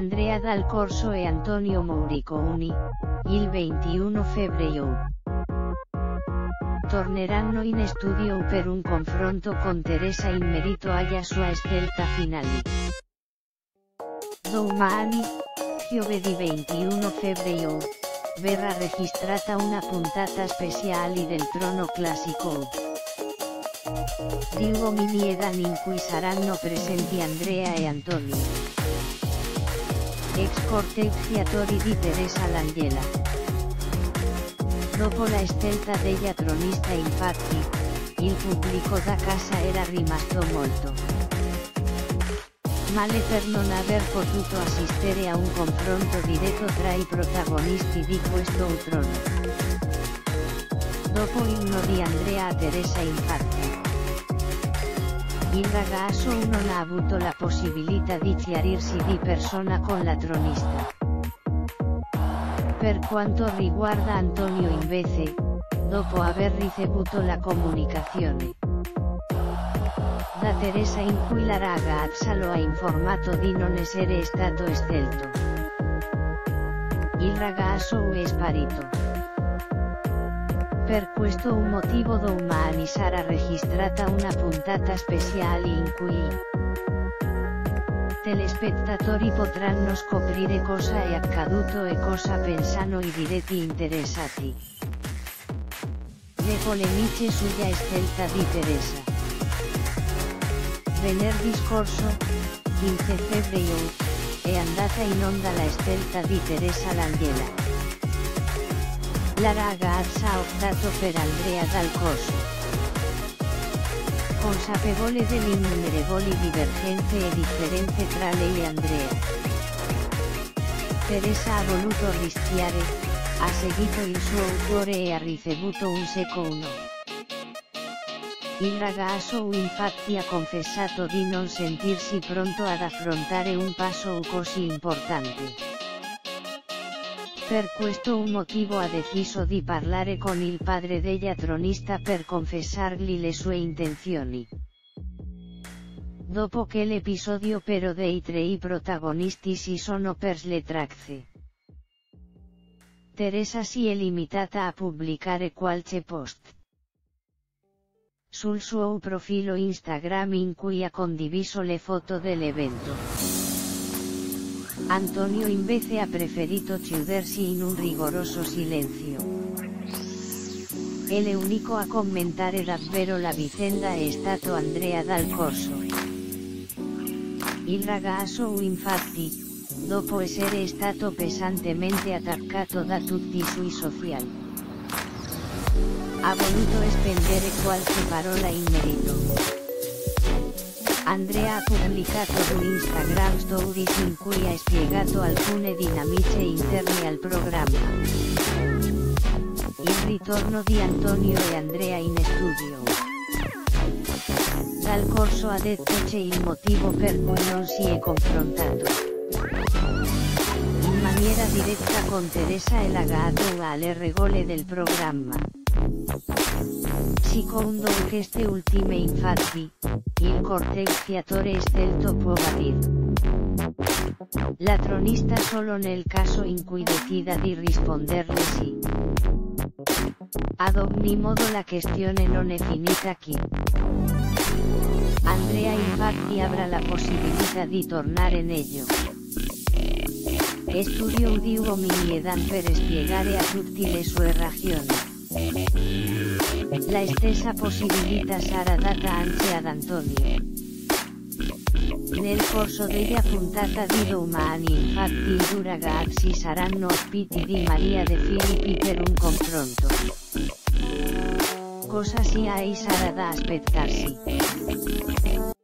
Andrea Dal Corso e Antonio Moriconi, il 21 febbraio, torneranno in studio per un confronto con Teresa in merito alla sua scelta finale. Domani, giovedì 21 febbraio, verrà registrata una puntata speciale del Trono Classico di Uomini e Donne in cui saranno presenti Andrea e Antonio, ex corteggiatori di Teresa Langella. Dopo la scelta della tronista infatti, il pubblico da casa era rimasto molto male per non aver potuto assistere a un confronto diretto tra i protagonisti di questo trono. Dopo l'inno di Andrea a Teresa infatti, il ragazzo non ha avuto la possibilità di chiarirsi di persona con la tronista. Per quanto riguarda Antonio invece, dopo aver ricevuto la comunicazione da Teresa in cui la ragazza lo ha informato di non essere stato scelto, il ragazzo è sparito. Per questo motivo domani sarà registrata una puntata speciale in cui telespettatori potranno scoprire cosa è accaduto e cosa pensano i diretti interessati. Le polemiche sulla scelta di Teresa. Venerdì scorso, 15 febbraio, è andata in onda la scelta di Teresa Langella. La ragazza ha optato per Andrea Dal Corso, consapevole delle innumerevoli divergenze e differenze tra lei e Andrea. Teresa ha voluto rischiare, ha seguito il suo cuore e ha ricevuto un secco no. Il ragazzo infatti ha confessato di non sentirsi pronto ad affrontare un passo così importante. Per questo motivo ha deciso di parlare con il padre della tronista per confessargli le sue intenzioni. Dopo che l'episodio però dei tre protagonisti si sono persi le tracce, Teresa si è limitata a pubblicare qualche post sul suo profilo Instagram in cui ha condiviso le foto dell'evento. Antonio invece ha preferito chiudersi in un rigoroso silenzio. El único a commentare davvero la vicenda è stato Andrea Dal Corso. Il ragazzo infatti, dopo essere stato pesantemente attaccato da tutti sui social, ha voluto spendere qualche parola in merito. Andrea ha pubblicato su Instagram Stories in cui ha spiegato alcune dinamiche interne al programma. Il ritorno di Antonio e Andrea in studio. Dal Corso ha detto c'è il motivo per cui non si è confrontato in maniera diretta con Teresa e la Gatuna alle regole del programma. Secondo queste ultime infatti, il corteggiatore scelto può valere la tronista solo nel caso in cui decida di risponderle sì. Ad ogni modo la questione non è finita qui. Andrea infatti avrà la possibilità di tornare in ello studio di Uomini e Donne per spiegare a tutti le sue ragioni. La stessa possibilità sarà data anche ad Antonio. Nel corso della puntata di domani infatti i due ragazzi saranno ospiti di Maria De Filippi per un confronto. Cosa sia e sarà da aspettarsi.